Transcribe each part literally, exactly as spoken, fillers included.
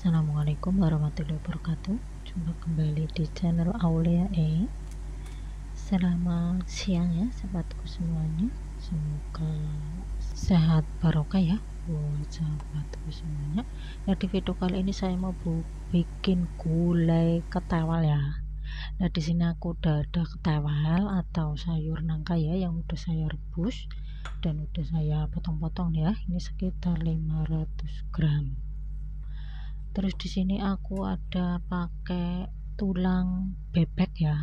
Assalamualaikum warahmatullahi wabarakatuh. Jumpa kembali di channel Aulia E. Selamat siang ya sahabatku semuanya, semoga sehat barokah ya buat sahabatku semuanya. Nah di video kali ini saya mau bikin gulai ketawal ya. Nah di sini aku udah ada ketawal atau sayur nangka ya, yang udah saya rebus dan udah saya potong-potong ya. Ini sekitar lima ratus gram. Terus di sini aku ada pakai tulang bebek ya,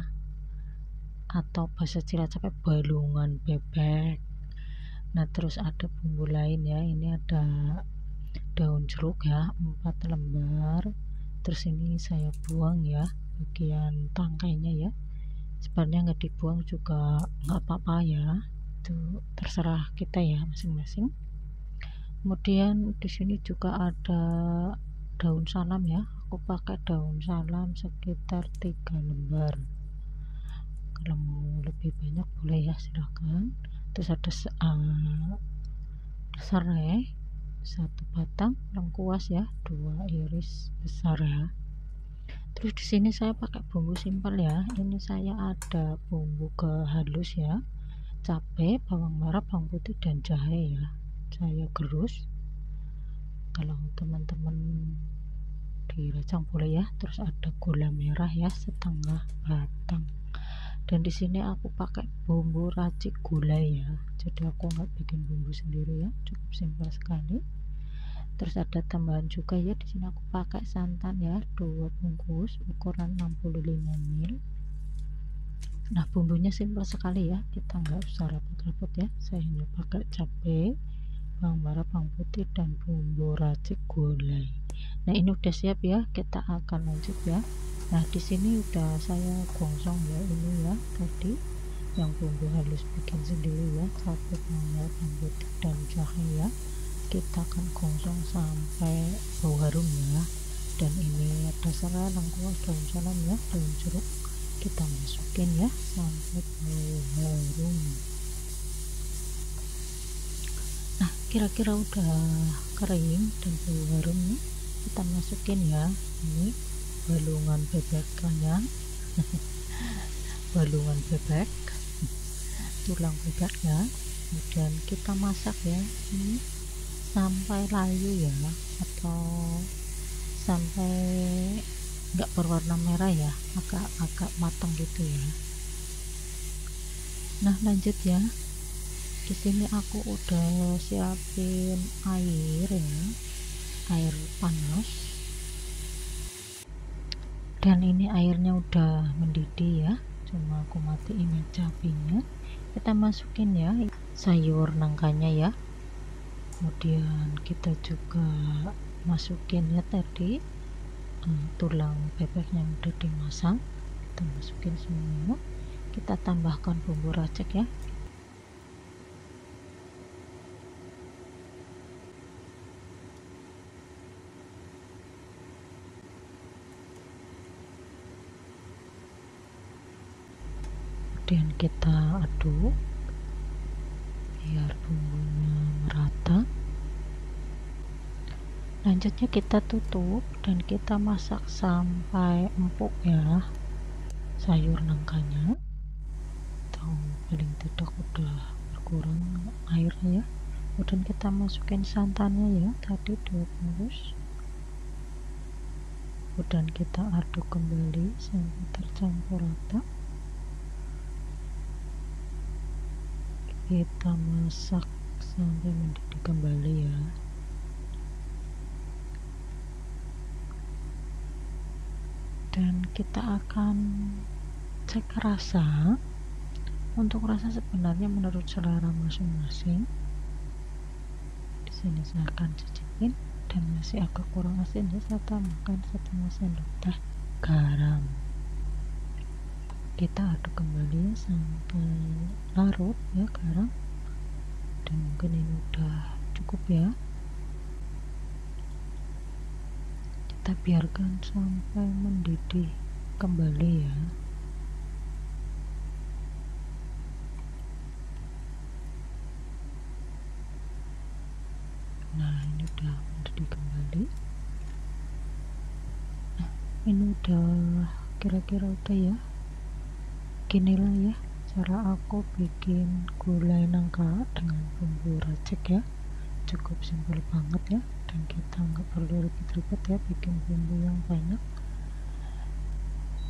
atau bahasa Cilacapnya balungan bebek. Nah terus ada bumbu lain ya, ini ada daun jeruk ya empat lembar. Terus ini saya buang ya bagian tangkainya ya, sebenarnya nggak dibuang juga nggak apa-apa ya, itu terserah kita ya masing-masing. Kemudian di sini juga ada daun salam ya, aku pakai daun salam sekitar tiga lembar. Kalau mau lebih banyak boleh ya silahkan. Terus ada uh, serai satu batang, lengkuas ya dua iris besar ya. Terus di sini saya pakai bumbu simpel ya, ini saya ada bumbu halus ya, cabai, bawang merah, bawang putih, dan jahe ya, saya gerus. Kalau teman-teman diracang boleh ya. Terus ada gula merah ya setengah batang, dan di sini aku pakai bumbu racik gulai ya, jadi aku nggak bikin bumbu sendiri ya, cukup simpel sekali. Terus ada tambahan juga ya, di sini aku pakai santan ya dua bungkus ukuran enam puluh lima mili. Nah bumbunya simpel sekali ya, kita nggak usah repot-repot ya, saya hanya pakai cabai, bawang merah, bawang putih, dan bumbu racik gulai. Nah ini udah siap ya, kita akan lanjut ya. Nah di sini udah saya gongsong ya, ini ya tadi yang bumbu halus bikin sendiri ya, satu bawang merah, bawang putih, dan jahe ya. Kita akan gongsong sampai bau harum ya. Dan ini ada serai, lengkuas, daun salam ya, daun jeruk. Kita masukin ya sampai bau harum. Nah kira-kira udah kering dan bau harumnya, kita masukin ya ini balungan bebeknya, balungan bebek, tulang bebek ya. Kemudian kita masak ya ini sampai layu ya, atau sampai nggak berwarna merah ya, agak-agak matang gitu ya. Nah lanjut ya, di sini aku udah siapin air ya, air panas, dan ini airnya udah mendidih ya, cuma aku matiin apinya. Kita masukin ya sayur nangkanya ya, kemudian kita juga masukin ya tadi tulang bebek yang udah dimasak, kita masukin semua. Kita tambahkan bumbu racik ya, kemudian kita aduk biar bumbunya merata. Lanjutnya kita tutup dan kita masak sampai empuk ya sayur nangkanya, atau paling tidak udah berkurang airnya ya. Kemudian kita masukin santannya ya tadi dua bungkus, kemudian kita aduk kembali sampai tercampur rata. Kita masak sampai mendidih kembali ya. Dan kita akan cek rasa. Untuk rasa sebenarnya menurut selera masing-masing. Di sini saya akan cicipin, dan masih agak kurang asin ya, saya tambahkan setengah sendok teh garam. Kita aduk kembali sampai larut ya garam, dan mungkin ini udah cukup ya. Kita biarkan sampai mendidih kembali ya. Nah ini udah mendidih kembali, ini udah kira-kira udah ya. Ginilah ya cara aku bikin gulai nangka dengan bumbu racik ya, cukup simpel banget ya, dan kita nggak perlu ribet-ribet ya bikin bumbu yang banyak.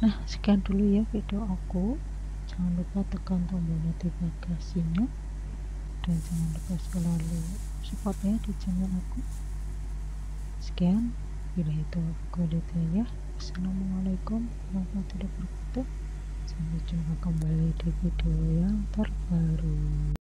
Nah, sekian dulu ya video aku. Jangan lupa tekan tombol notifikasinya dan jangan lupa selalu support ya di channel aku. Sekian, bila itu aku ya. Assalamualaikum warahmatullahi wabarakatuh. Sampai jumpa kembali di video yang terbaru.